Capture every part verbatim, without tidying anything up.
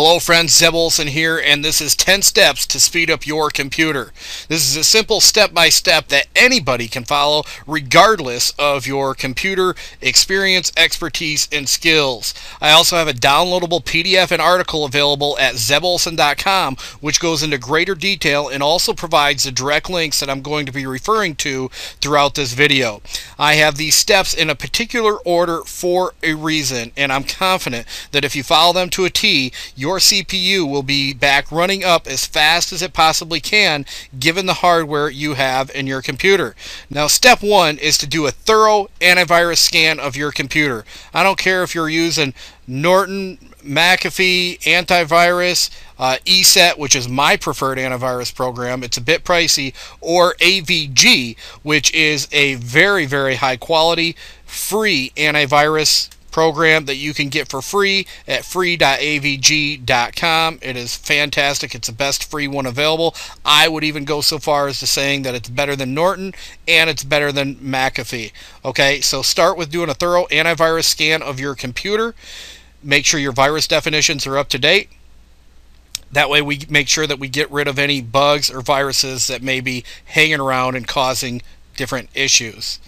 Hello friends, Zeb Olson here, and this is ten steps to speed up your computer. This is a simple step-by-step that anybody can follow regardless of your computer experience, expertise, and skills. I also have a downloadable P D F and article available at zeb olson dot com, which goes into greater detail and also provides the direct links that I'm going to be referring to throughout this video. I have these steps in a particular order for a reason, and I'm confident that if you follow them to a T, you'll your C P U will be back running up as fast as it possibly can given the hardware you have in your computer. Now, step one is to do a thorough antivirus scan of your computer. I don't care if you're using Norton, McAfee, antivirus, uh, ESET, which is my preferred antivirus program, it's a bit pricey, or A V G, which is a very, very high quality, free antivirus program that you can get for free at free dot A V G dot com. It is fantastic. It's the best free one available. I would even go so far as to saying that it's better than Norton and it's better than McAfee. Okay, so start with doing a thorough antivirus scan of your computer. Make sure your virus definitions are up to date. That way we make sure that we get rid of any bugs or viruses that may be hanging around and causing different issues.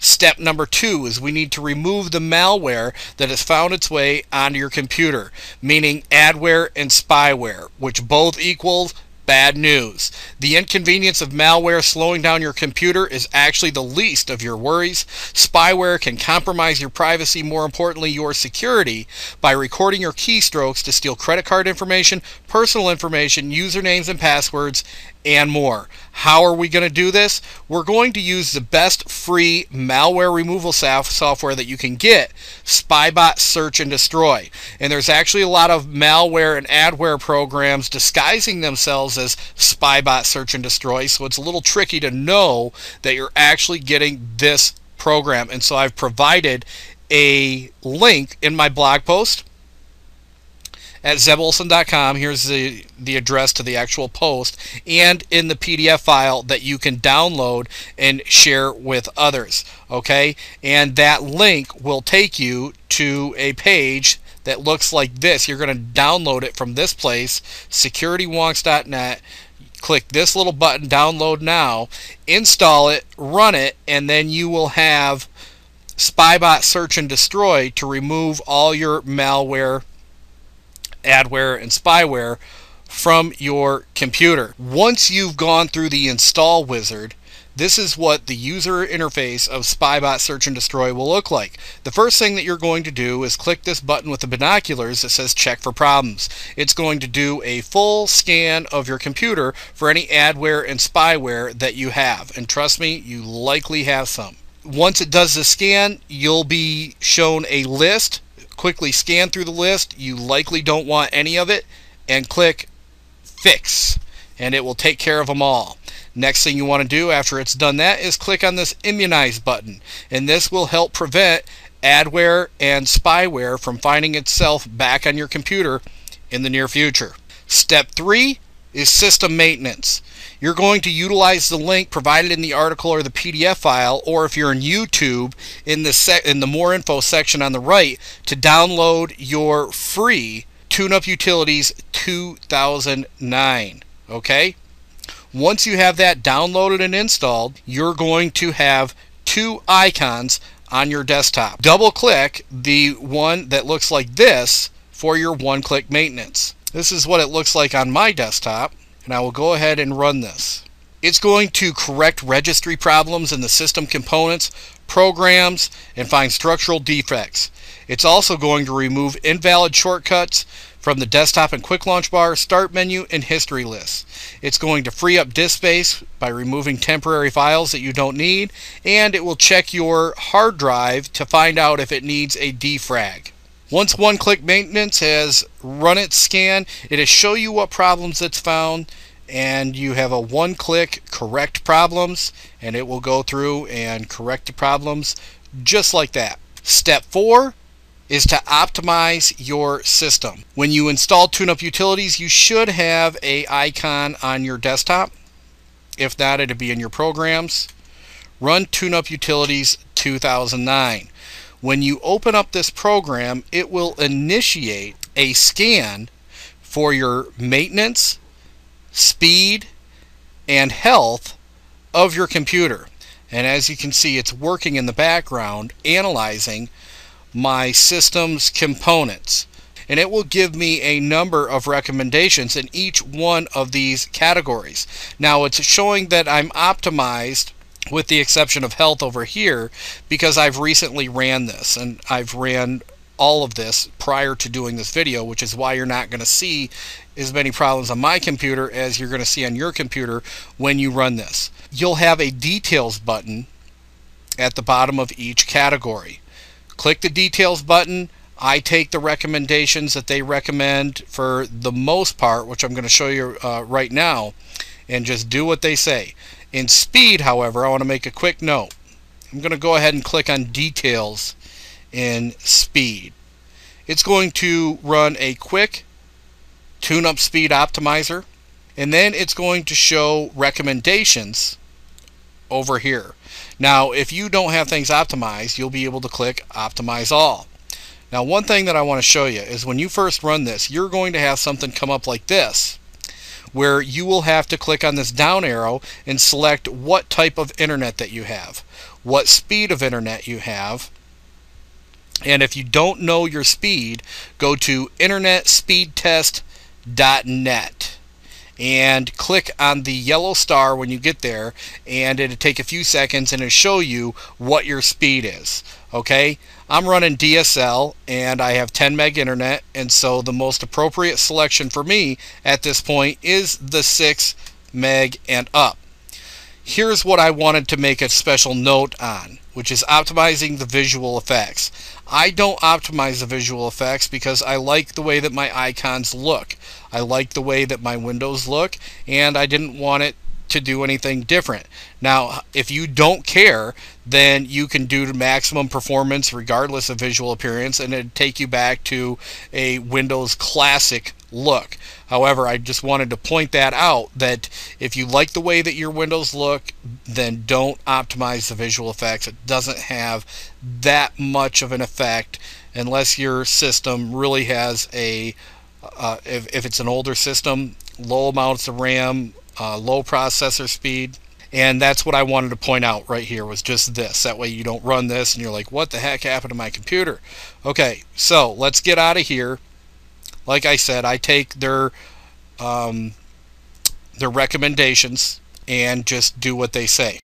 Step number two is we need to remove the malware that has found its way onto your computer, meaning adware and spyware, which both equals bad news. The inconvenience of malware slowing down your computer is actually the least of your worries. Spyware can compromise your privacy, more importantly your security, by recording your keystrokes to steal credit card information, personal information, usernames and passwords, and more. How are we going to do this? We're going to use the best free malware removal software that you can get, Spybot Search and Destroy. And there's actually a lot of malware and adware programs disguising themselves as Spybot Search and Destroy, so it's a little tricky to know that you're actually getting this program. And so I've provided a link in my blog post at zeb olson dot com. Here's the, the address to the actual post, and in the P D F file that you can download and share with others. Okay, and that link will take you to a page that looks like this. You're going to download it from this place, security wonks dot net. Click this little button, download now, install it, run it, and then you will have Spybot Search and Destroy to remove all your malware, adware, and spyware from your computer. Once you've gone through the install wizard, this is what the user interface of Spybot Search and Destroy will look like. The first thing that you're going to do is click this button with the binoculars that says check for problems. It's going to do a full scan of your computer for any adware and spyware that you have, and trust me, you likely have some. Once it does the scan, you'll be shown a list. Quickly scan through the list. You likely don't want any of it, and click fix, and it will take care of them all. Next thing you want to do after it's done that is click on this immunize button, and this will help prevent adware and spyware from finding itself back on your computer in the near future. Step three is system maintenance. You're going to utilize the link provided in the article or the P D F file, or if you're in YouTube, in the se in the more info section on the right, to download your free TuneUp Utilities two thousand nine. Okay? Once you have that downloaded and installed, you're going to have two icons on your desktop. Double click the one that looks like this for your one-click maintenance. This is what it looks like on my desktop, and I will go ahead and run this. It's going to correct registry problems in the system components, programs, and find structural defects. It's also going to remove invalid shortcuts from the desktop and quick launch bar, start menu, and history lists. It's going to free up disk space by removing temporary files that you don't need, and it will check your hard drive to find out if it needs a defrag. Once one-click maintenance has run its scan, it'll show you what problems it's found, and you have a one-click correct problems, and it will go through and correct the problems just like that. Step four is to optimize your system. When you install TuneUp Utilities, you should have an icon on your desktop. If not, it'll be in your programs. Run TuneUp Utilities two thousand nine. When you open up this program, it will initiate a scan for your maintenance, speed, and health of your computer. And as you can see, it's working in the background, analyzing my system's components. And it will give me a number of recommendations in each one of these categories. Now, it's showing that I'm optimized with the exception of health over here because I've recently ran this, and I've ran all of this prior to doing this video, which is why you're not going to see as many problems on my computer as you're going to see on your computer when you run this. You'll have a details button at the bottom of each category. Click the details button. I take the recommendations that they recommend for the most part, which I'm going to show you uh, right now, and just do what they say. In speed, however, I want to make a quick note. I'm going to go ahead and click on details in speed. It's going to run a quick tune-up speed optimizer, and then it's going to show recommendations over here. Now, if you don't have things optimized, you'll be able to click optimize all. Now, one thing that I want to show you is when you first run this, you're going to have something come up like this, where you will have to click on this down arrow and select what type of internet that you have, what speed of internet you have. And if you don't know your speed, go to internet speed test dot net and click on the yellow star when you get there, and it'll take a few seconds and it'll show you what your speed is. Okay, I'm running D S L and I have ten meg internet, and so the most appropriate selection for me at this point is the six meg and up. Here's what I wanted to make a special note on, which is optimizing the visual effects. I don't optimize the visual effects because I like the way that my icons look. I like the way that my windows look, and I didn't want it to do anything different. Now, if you don't care, then you can do maximum performance regardless of visual appearance, and it'd take you back to a Windows classic look. However, I just wanted to point that out, that if you like the way that your windows look, then don't optimize the visual effects. It doesn't have that much of an effect unless your system really has a uh, if, if it's an older system, low amounts of RAM, Uh, low processor speed. And that's what I wanted to point out right here, was just this. That way you don't run this and you're like, what the heck happened to my computer? Okay, so let's get out of here. Like I said, I take their um, their recommendations and just do what they say.